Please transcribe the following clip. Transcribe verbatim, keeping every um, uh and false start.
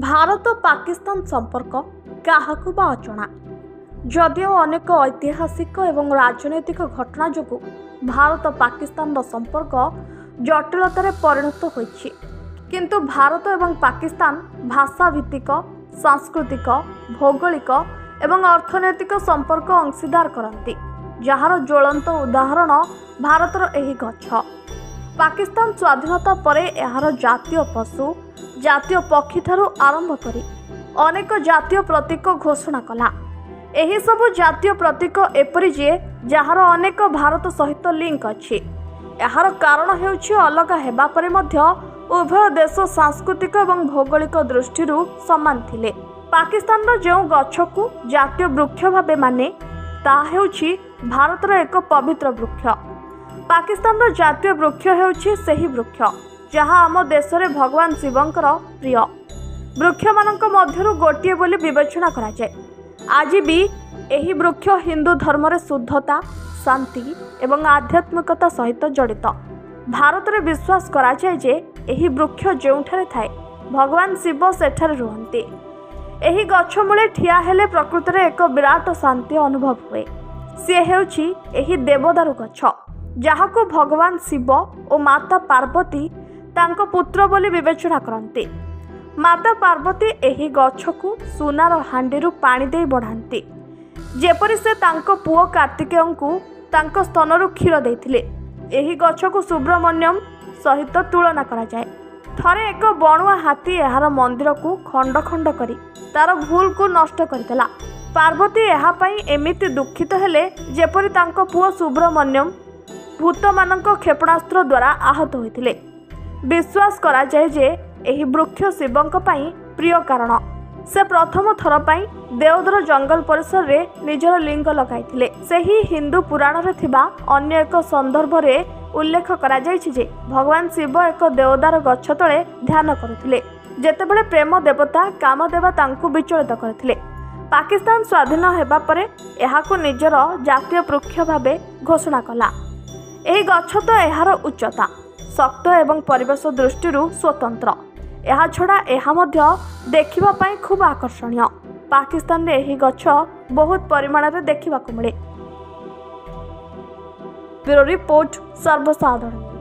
भारत और पाकिस्तान संपर्क काहकु बा अचना जदिओ अनेक ऐतिहासिक एवं राजनैतिक घटना जोगु भारत और पाकिस्तान संपर्क जटिलतार परिणत होइछि, किंतु भारत एवं पाकिस्तान भाषा भित्तिक सांस्कृतिक भौगोलिक एवं अर्थनैतिक संपर्क अंशीदार करती, जार ज्वलंत उदाहरण भारतर एही गछ। पाकिस्तान स्वाधीनता परे एहार जातीय पशु जातीय पक्षी थारू आरंभ करी अनेक जातीय प्रतीक घोषणा कला। एही सबु जातीय प्रतीक एपरि जे जार अनेक भारत सहित लिंक अछि। एहार कारण हेउछि अलग हेबा परे मध्य उभय देश सांस्कृतिक एवं भौगोलिक दृष्टि समान थिले। पाकिस्तान रो जेउ गछकु जातीय वृक्ष भाबे माने ता हेउछि भारत रो एक पवित्र वृक्ष। पाकिस्तान रो जातीय वृक्ष हेउछि सेही वृक्ष जहाँ आम देश में भगवान शिवंकर प्रिय वृक्ष मानक मध्यरु गोटिए बोली विवेचना करा जाय। आज भी एही वृक्ष हिंदू धर्म रे शुद्धता शांति एवं आध्यात्मिकता सहित जड़ित। भारत रे विश्वास करा जाय जे एही वृक्ष जोंठारे थाए भगवान शिव सेठारे रुहंती। एही गछ मूले ठिया हेले प्रकृति रे एक विराट शांति अनुभव हुए। से हेउछि एही देवदारु गछ जहाको भगवान शिव और माता पार्वती तांको पुत्र बोली विवेचना करंती। माता पार्वती एही गछकु सुनार हांडीरू पाणी देई बढ़ांती, जेपरि से तांको पुओ कार्तिकेयंकु तांको स्तनरू क्षीर देइथिले। एही गछकु सुब्रमण्यम सहित तुलना कराए। थरे एक बणुआ हाथी एहार मंदिर को खंड खंड करी तार भूल को नष्ट करथिला। पार्वती एहा पई एमिति दुखित हेले जेपरि तांको पुओ सुब्रमण्यम भूतमानक क्षेपणास्त्र द्वारा आहत होइथिले। विश्वास कराए जे एही वृक्ष शिवंक पई प्रिय कारण से प्रथम थर पाई देवदर जंगल परिसर रे निजर लिंग लगाई। से ही हिंदू पुराण रे थिबा अन्य एक संदर्भ रे उल्लेख करा जायछि जे भगवान शिव एक देवदार गछ तले ध्यान करथिले, जेतेबेले प्रेम देवता कामदेवा तांकु विचलित करथिले। पाकिस्तान स्वाधीन हेबा परे एहाकु निजर जातीय वृक्ष भाबे घोषणा कला। एही गछ तो एहार उच्चता शक्त एवं परिवेश दृष्टि स्वतंत्र यह छड़ा यह मध्य देखिबा पाई खूब आकर्षणीय। पाकिस्तान रे एही गछ बहुत परिमाण रे देखिबा को मिले। ब्यूरो रिपोर्ट सर्वसाधारण।